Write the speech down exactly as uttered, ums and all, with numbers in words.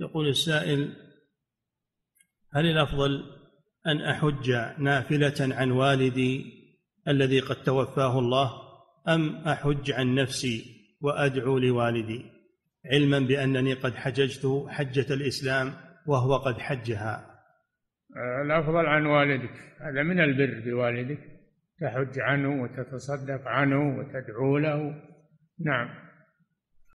يقول السائل: هل الأفضل أن أحج نافلة عن والدي الذي قد توفاه الله أم أحج عن نفسي وأدعو لوالدي، علما بأنني قد حججت حجة الإسلام وهو قد حجها؟ الأفضل عن والدك، هذا من البر بوالدك، تحج عنه وتتصدق عنه وتدعو له. نعم.